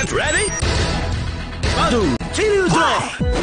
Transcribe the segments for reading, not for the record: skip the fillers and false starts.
Get ready. Battle. Kiryu drop.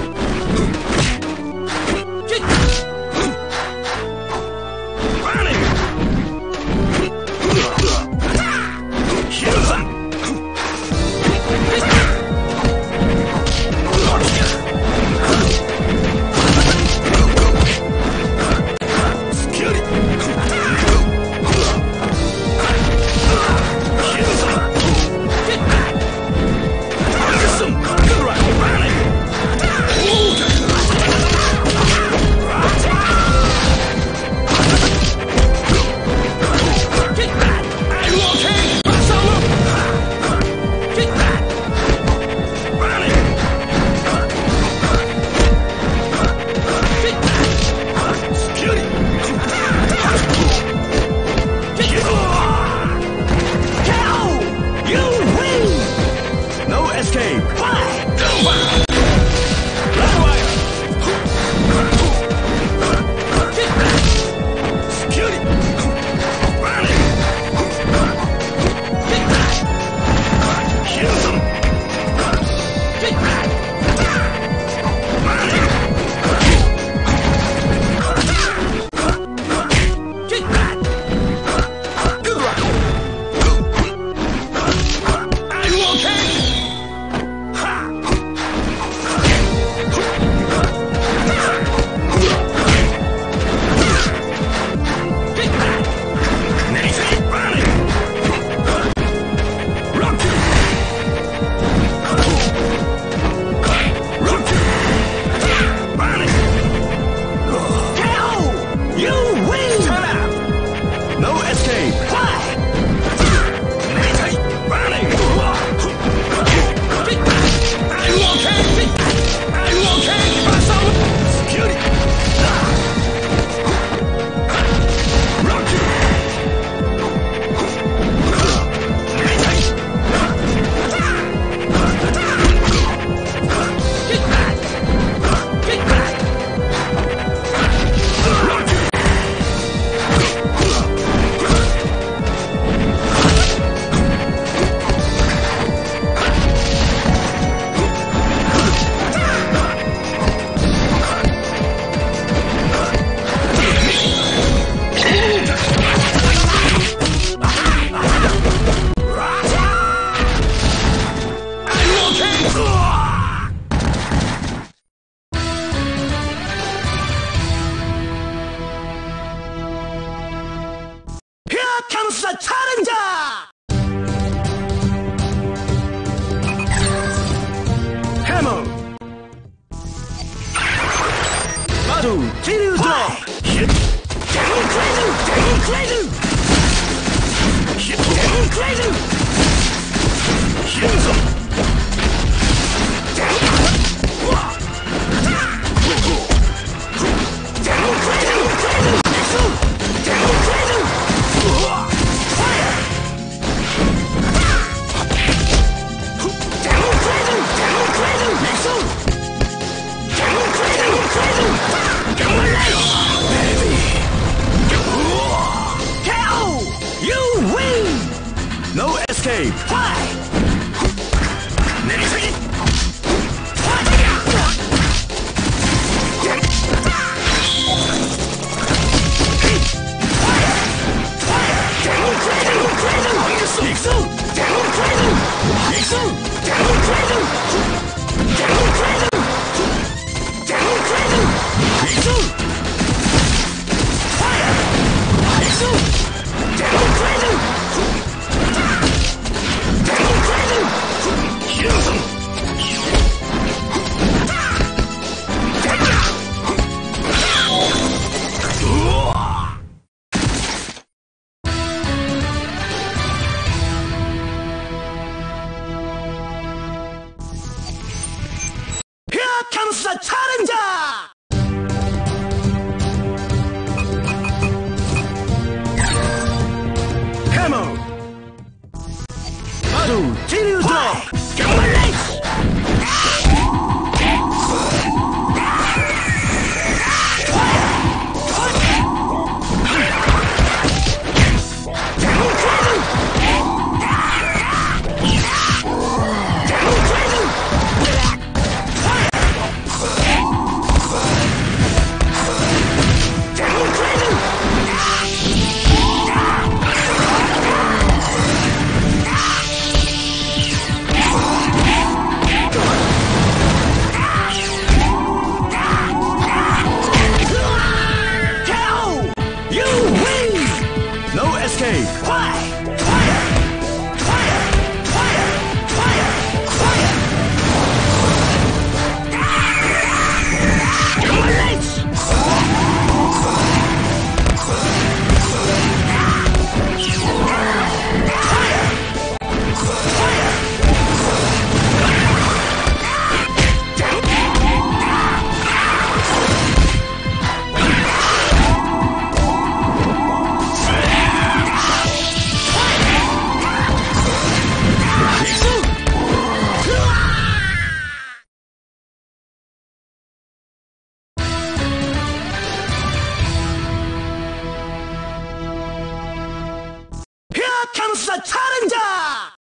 the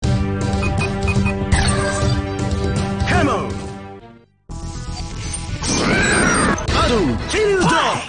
challenger! Hammer! Battle! Kill dog!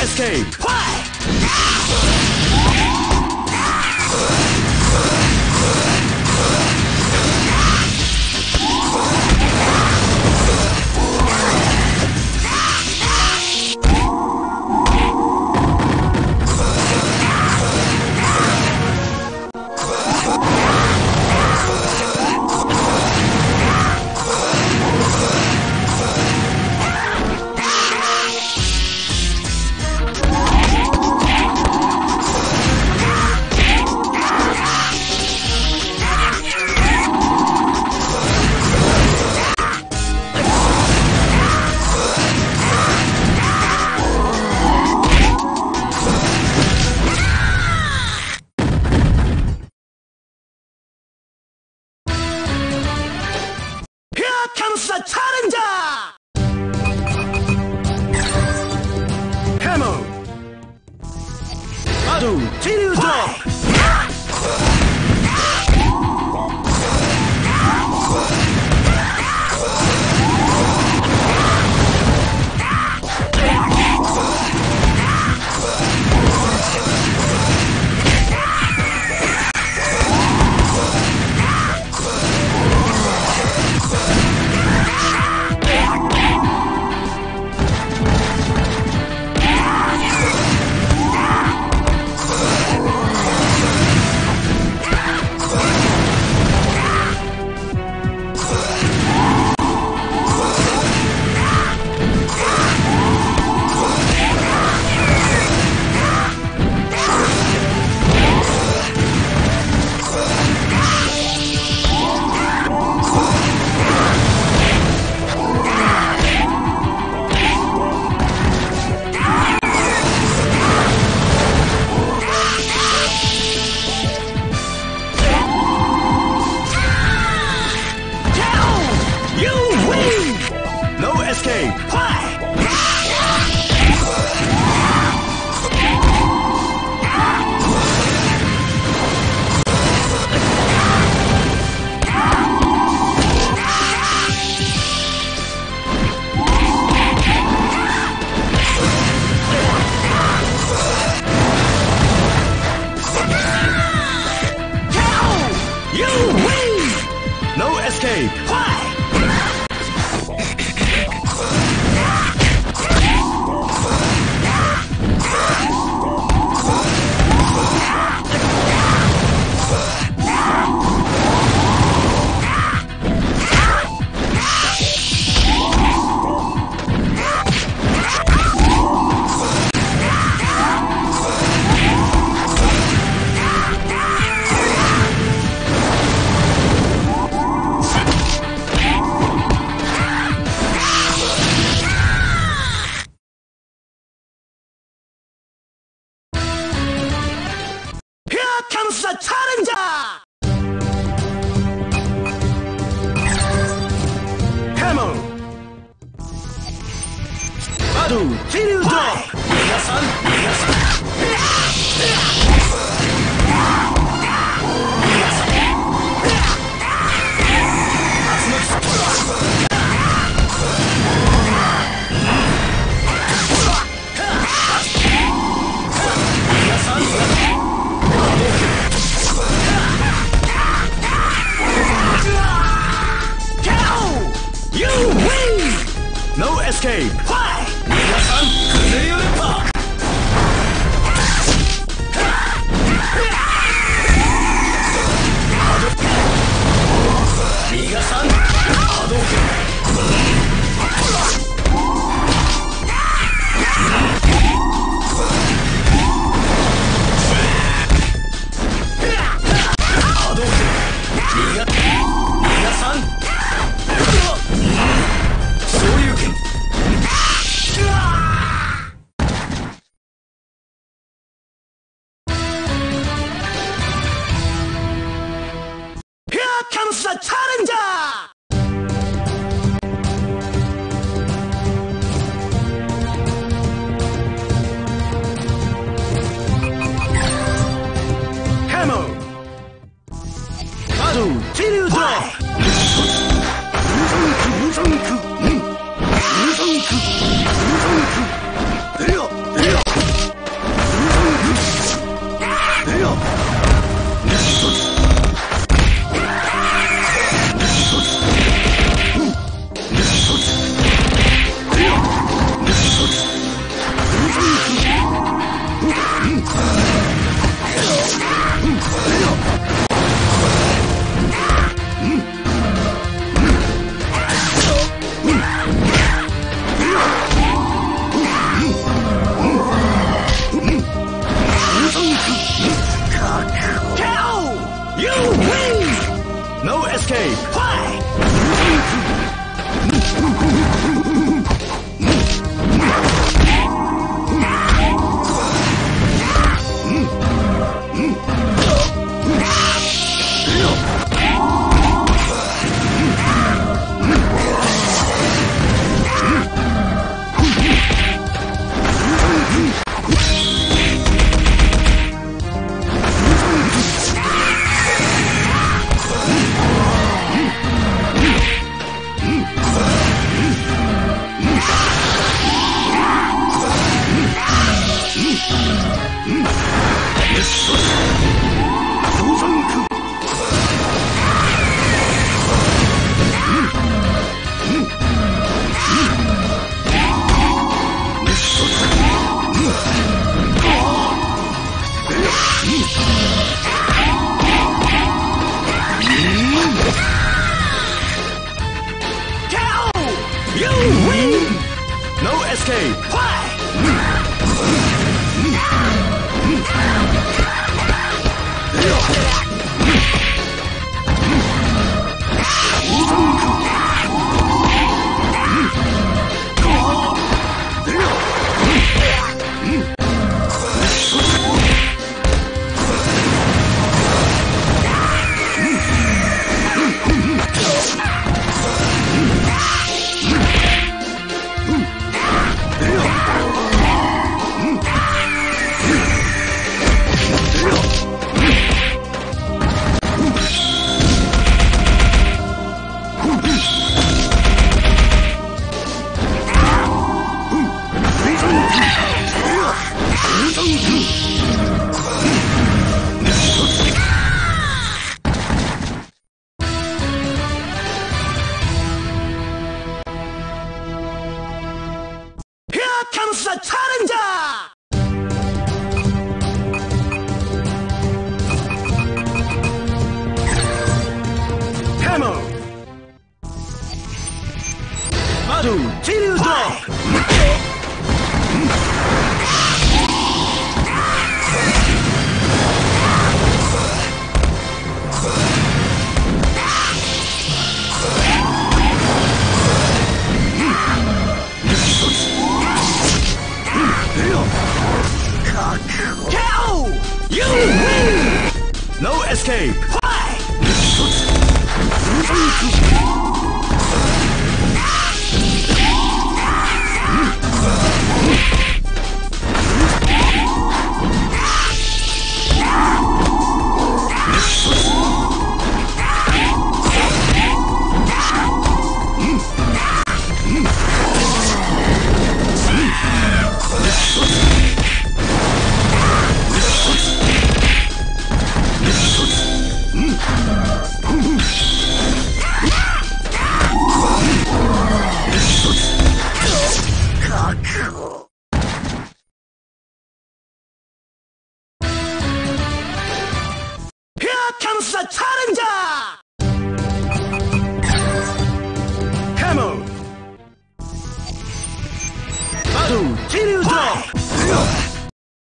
escape! Escape!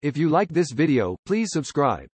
If you like this video, please subscribe.